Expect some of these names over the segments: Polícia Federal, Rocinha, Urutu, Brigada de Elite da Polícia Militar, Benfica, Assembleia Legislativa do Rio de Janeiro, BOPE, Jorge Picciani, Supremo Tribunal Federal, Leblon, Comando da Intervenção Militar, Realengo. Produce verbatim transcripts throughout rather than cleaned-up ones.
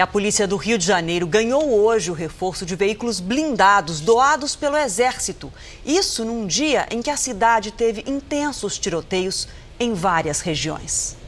E a Polícia do Rio de Janeiro ganhou hoje o reforço de veículos blindados doados pelo Exército. Isso num dia em que a cidade teve intensos tiroteios em várias regiões.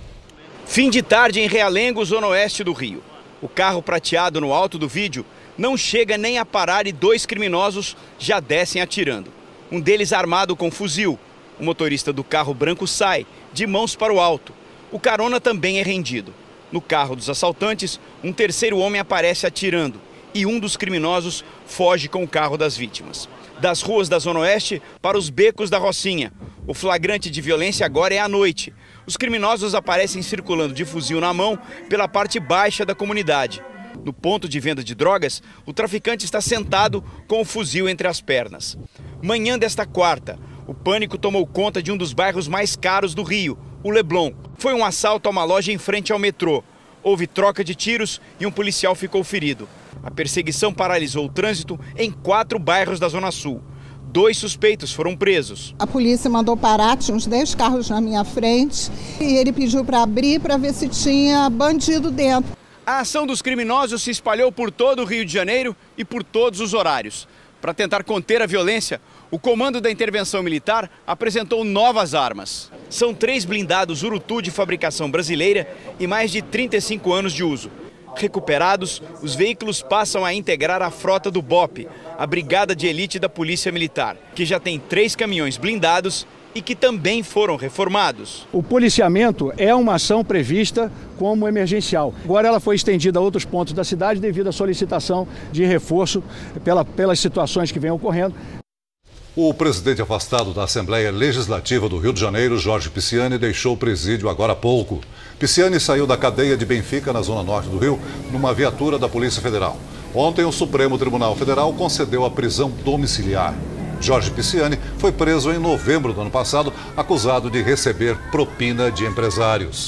Fim de tarde em Realengo, zona oeste do Rio. O carro prateado no alto do vídeo não chega nem a parar e dois criminosos já descem atirando. Um deles armado com fuzil. O motorista do carro branco sai, de mãos para o alto. O carona também é rendido. No carro dos assaltantes, um terceiro homem aparece atirando e um dos criminosos foge com o carro das vítimas. Das ruas da Zona Oeste para os becos da Rocinha. O flagrante de violência agora é à noite. Os criminosos aparecem circulando de fuzil na mão pela parte baixa da comunidade. No ponto de venda de drogas, o traficante está sentado com o fuzil entre as pernas. Manhã desta quarta, o pânico tomou conta de um dos bairros mais caros do Rio, o Leblon. Foi um assalto a uma loja em frente ao metrô. Houve troca de tiros e um policial ficou ferido. A perseguição paralisou o trânsito em quatro bairros da Zona Sul. Dois suspeitos foram presos. A polícia mandou parar, tinha uns dez carros na minha frente, e ele pediu para abrir para ver se tinha bandido dentro. A ação dos criminosos se espalhou por todo o Rio de Janeiro e por todos os horários. Para tentar conter a violência, o Comando da Intervenção Militar apresentou novas armas. São três blindados Urutu de fabricação brasileira e mais de trinta e cinco anos de uso. Recuperados, os veículos passam a integrar a frota do BOPE, a Brigada de Elite da Polícia Militar, que já tem três caminhões blindados e que também foram reformados. O policiamento é uma ação prevista como emergencial. Agora ela foi estendida a outros pontos da cidade devido à solicitação de reforço pela, pelas situações que vêm ocorrendo. O presidente afastado da Assembleia Legislativa do Rio de Janeiro, Jorge Picciani, deixou o presídio agora há pouco. Picciani saiu da cadeia de Benfica, na zona norte do Rio, numa viatura da Polícia Federal. Ontem, o Supremo Tribunal Federal concedeu a prisão domiciliar. Jorge Picciani foi preso em novembro do ano passado, acusado de receber propina de empresários.